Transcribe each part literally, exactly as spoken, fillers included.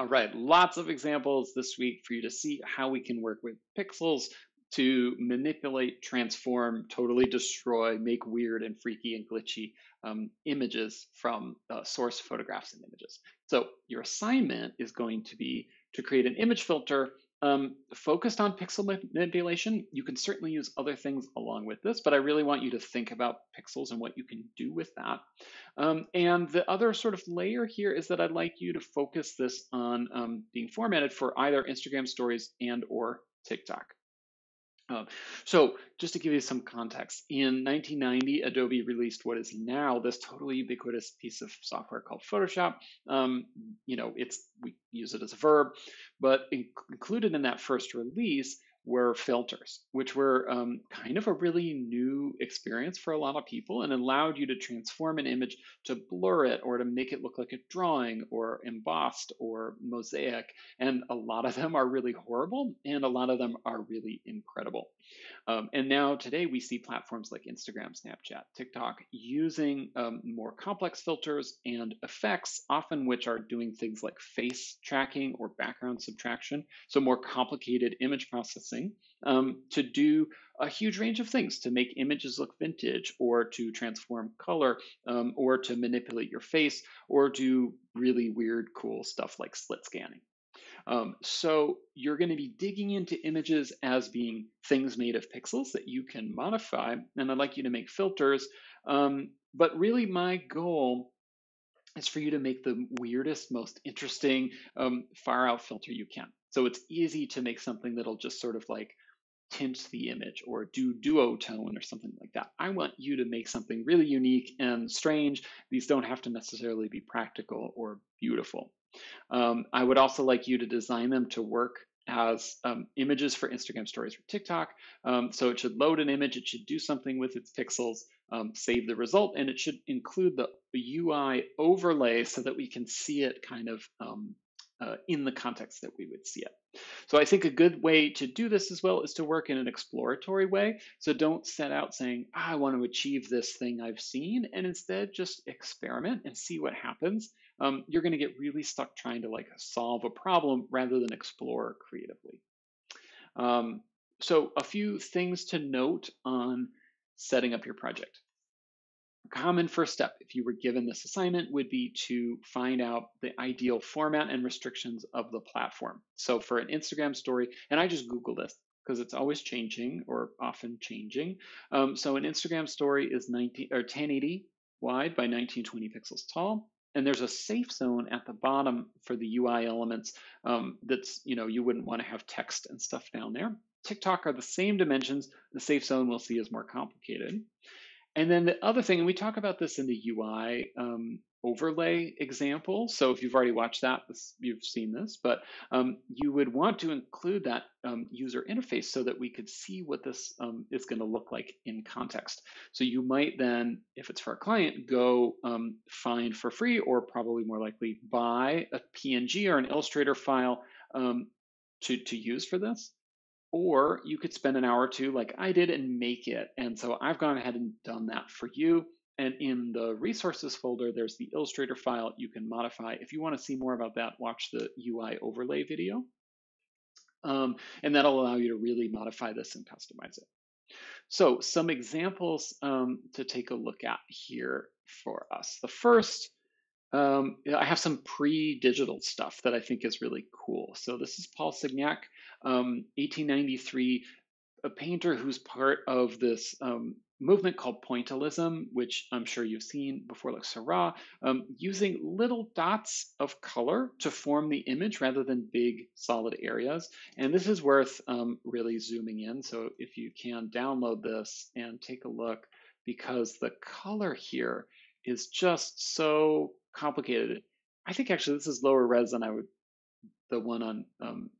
All right, lots of examples this week for you to see how we can work with pixels to manipulate, transform, totally destroy, make weird and freaky and glitchy um, images from uh, source photographs and images. So your assignment is going to be to create an image filter um, focused on pixel manipulation. You can certainly use other things along with this, but I really want you to think about pixels and what you can do with that. Um, and the other sort of layer here is that I'd like you to focus this on um, being formatted for either Instagram stories and or TikTok. Um, so just to give you some context, in nineteen ninety, Adobe released what is now this totally ubiquitous piece of software called Photoshop. Um, you know, it's we use it as a verb, but in, included in that first release were filters, which were um, kind of a really new experience for a lot of people and allowed you to transform an image to blur it or to make it look like a drawing or embossed or mosaic. And a lot of them are really horrible and a lot of them are really incredible. Um, and now today we see platforms like Instagram, Snapchat, TikTok using um, more complex filters and effects, often which are doing things like face tracking or background subtraction. So more complicated image processing. Um, to do a huge range of things, to make images look vintage or to transform color um, or to manipulate your face or do really weird, cool stuff like slit scanning. Um, so you're going to be digging into images as being things made of pixels that you can modify. And I'd like you to make filters. Um, but really my goal is for you to make the weirdest, most interesting, um, far out filter you can. So it's easy to make something that'll just sort of like tint the image or do duotone or something like that. I want you to make something really unique and strange. These don't have to necessarily be practical or beautiful. Um, I would also like you to design them to work as um, images for Instagram stories or TikTok. Um, so it should load an image, it should do something with its pixels, um, save the result, and it should include the U I overlay so that we can see it kind of um, Uh, in the context that we would see it. So I think a good way to do this as well is to work in an exploratory way. So don't set out saying, ah, I want to achieve this thing I've seen, and instead just experiment and see what happens. Um, you're going to get really stuck trying to like solve a problem rather than explore creatively. Um, so a few things to note on setting up your project. Common first step, if you were given this assignment, would be to find out the ideal format and restrictions of the platform. So for an Instagram story, and I just Googled this because it's always changing or often changing. Um, so an Instagram story is nineteen or ten eighty wide by nineteen twenty pixels tall. And there's a safe zone at the bottom for the U I elements um, that's, you know, you wouldn't want to have text and stuff down there. TikTok are the same dimensions. The safe zone we'll see is more complicated. And then the other thing, and we talk about this in the U I um, overlay example. So if you've already watched that, this, you've seen this, but um, you would want to include that um, user interface so that we could see what this um, is going to look like in context. So you might then, if it's for a client, go um, find for free, or probably more likely buy a P N G or an Illustrator file um, to, to use for this. Or you could spend an hour or two like I did and make it. And so I've gone ahead and done that for you. And in the resources folder, there's the Illustrator file you can modify. If you want to see more about that, watch the U I overlay video. Um, and that'll allow you to really modify this and customize it. So some examples um, to take a look at here for us. The first, Um, I have some pre-digital stuff that I think is really cool. So this is Paul Signac, um, eighteen ninety-three, a painter who's part of this um, movement called pointillism, which I'm sure you've seen before, like Seurat, um, using little dots of color to form the image rather than big solid areas. And this is worth um, really zooming in. So if you can download this and take a look, because the color here is just so complicated. I think actually this is lower res than I would the one on um,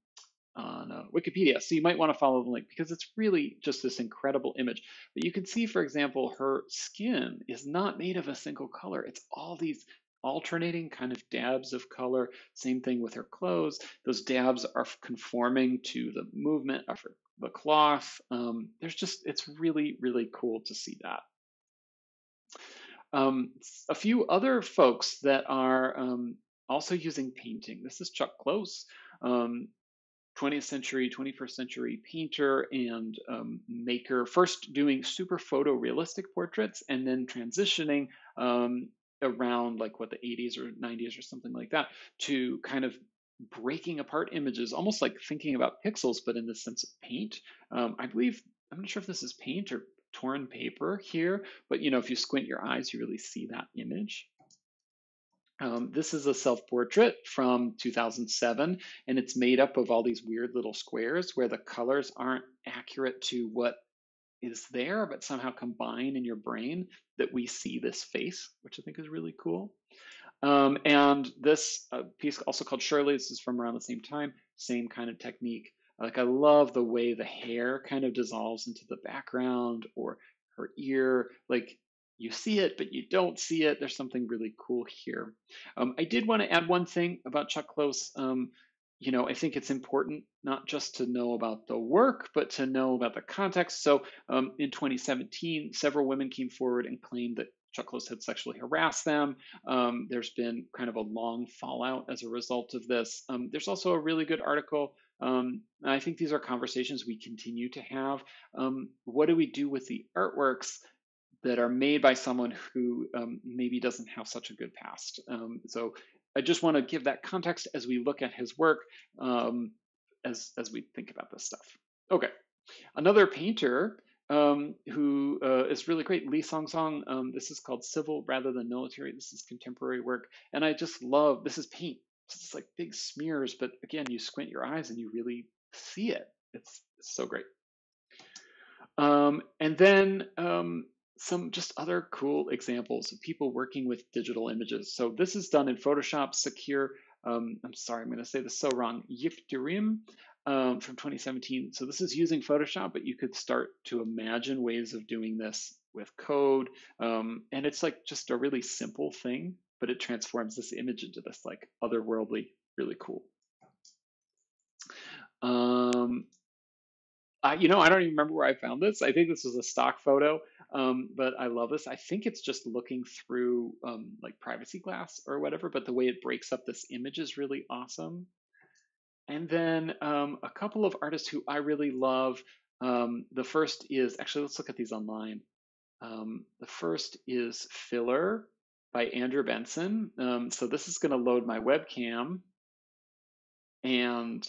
on uh, Wikipedia. So you might want to follow the link because it's really just this incredible image. But you can see, for example, her skin is not made of a single color. It's all these alternating kind of dabs of color. Same thing with her clothes. Those dabs are conforming to the movement of her, the cloth. Um, there's just, it's really, really cool to see that. Um, a few other folks that are um, Also using painting. This is Chuck Close, um, twentieth century, twenty-first century painter and um, maker, first doing super photorealistic portraits and then transitioning um, around like what the eighties or nineties or something like that to kind of breaking apart images, almost like thinking about pixels, but in the sense of paint. Um, I believe, I'm not sure if this is paint or torn paper here, but you know, if you squint your eyes, you really see that image. Um, this is a self-portrait from two thousand seven, and it's made up of all these weird little squares where the colors aren't accurate to what is there, but somehow combine in your brain that we see this face, which I think is really cool. Um, and this uh, piece also called Shirley, this is from around the same time, same kind of technique. Like, I love the way the hair kind of dissolves into the background, or her ear, like you see it, but you don't see it. There's something really cool here. Um, I did want to add one thing about Chuck Close. Um, you know, I think it's important not just to know about the work, but to know about the context. So um, in twenty seventeen, several women came forward and claimed that Chuck Close had sexually harassed them. Um, there's been kind of a long fallout as a result of this. Um, there's also a really good article. Um, I think these are conversations we continue to have. Um, what do we do with the artworks that are made by someone who um, maybe doesn't have such a good past? Um, so I just want to give that context as we look at his work, um, as, as we think about this stuff. Okay, another painter um, who uh, is really great, Li Song Song. Um, this is called Civil Rather Than Military. This is contemporary work, and I just love, this is paint. It's like big smears, but again, you squint your eyes and you really see it. It's, it's so great. Um, and then um, some just other cool examples of people working with digital images. So this is done in Photoshop, secure. Um, I'm sorry, I'm going to say this so wrong. Yiftirim um, from twenty seventeen. So this is using Photoshop, but you could start to imagine ways of doing this with code. Um, and it's like just a really simple thing, but it transforms this image into this like otherworldly, really cool. Um, I, you know, I don't even remember where I found this. I think this was a stock photo, um, but I love this. I think it's just looking through um, like privacy glass or whatever, but the way it breaks up this image is really awesome. And then um, a couple of artists who I really love. Um, the first is, actually, let's look at these online. Um, the first is Filler by Andrew Benson. Um, so this is going to load my webcam and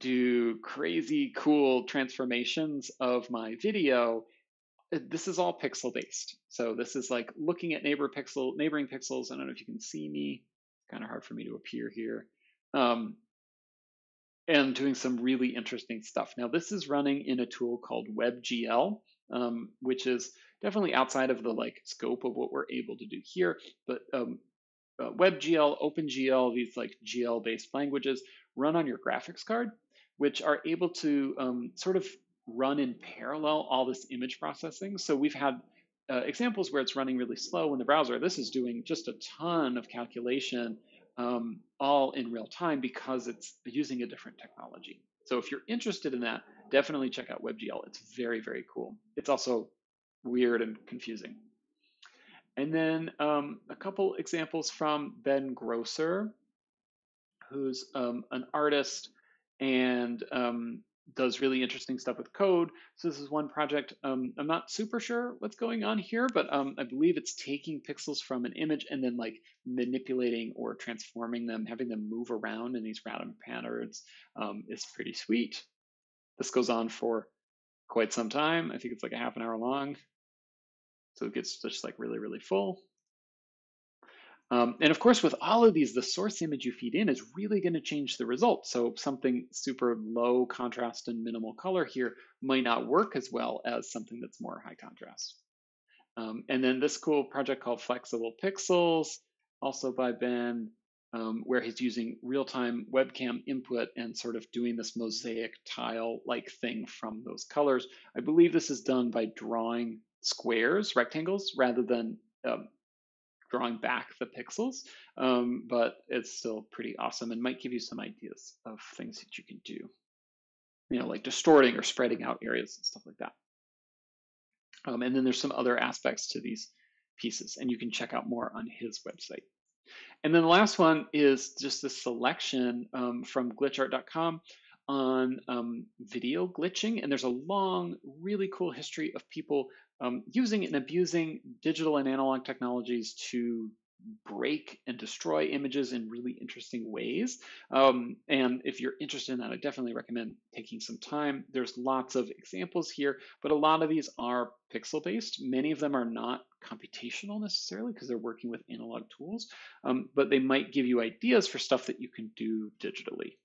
do crazy cool transformations of my video. This is all pixel based. So this is like looking at neighbor pixel, neighboring pixels. I don't know if you can see me. It's kind of hard for me to appear here. Um, and doing some really interesting stuff. Now this is running in a tool called WebGL, um, which is definitely outside of the like scope of what we're able to do here, but um, uh, WebGL, OpenGL, these like G L-based languages run on your graphics card, which are able to um, sort of run in parallel all this image processing. So we've had uh, examples where it's running really slow in the browser. This is doing just a ton of calculation um, all in real time because it's using a different technology. So if you're interested in that, definitely check out WebGL. It's very, very cool. It's also weird and confusing. And then um, a couple examples from Ben Grosser, who's um, an artist and um, does really interesting stuff with code. So this is one project. Um, I'm not super sure what's going on here, but um, I believe it's taking pixels from an image and then like manipulating or transforming them, having them move around in these random patterns. Um, it's pretty sweet. This goes on for quite some time. I think it's like a half an hour long. So it gets just like really, really full. Um, and of course, with all of these, the source image you feed in is really going to change the result. So something super low contrast and minimal color here might not work as well as something that's more high contrast. Um, and then this cool project called Flexible Pixels, also by Ben, um, where he's using real-time webcam input and sort of doing this mosaic tile-like thing from those colors. I believe this is done by drawing squares, rectangles, rather than um, drawing back the pixels, um, but it's still pretty awesome and might give you some ideas of things that you can do, you know, like distorting or spreading out areas and stuff like that. Um, and then there's some other aspects to these pieces, and you can check out more on his website. And then the last one is just a selection um, from glitch art dot com on um, video glitching. And there's a long, really cool history of people um, using and abusing digital and analog technologies to break and destroy images in really interesting ways. Um, and if you're interested in that, I definitely recommend taking some time. There's lots of examples here, but a lot of these are pixel-based. Many of them are not computational necessarily because they're working with analog tools, um, but they might give you ideas for stuff that you can do digitally.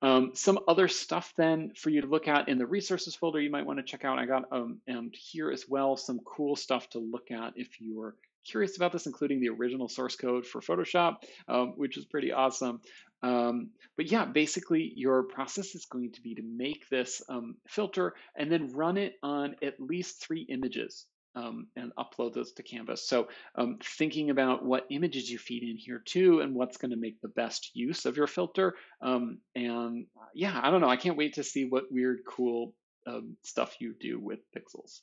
Um, some other stuff then for you to look at in the resources folder you might want to check out. I got um, and here as well some cool stuff to look at if you're curious about this, including the original source code for Photoshop, um, which is pretty awesome. Um, but yeah, basically your process is going to be to make this um, filter and then run it on at least three images um, and upload those to Canvas. So um, thinking about what images you feed in here too and what's going to make the best use of your filter. Um, and yeah, I don't know. I can't wait to see what weird, cool um, stuff you do with pixels.